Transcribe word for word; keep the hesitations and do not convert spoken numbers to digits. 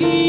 I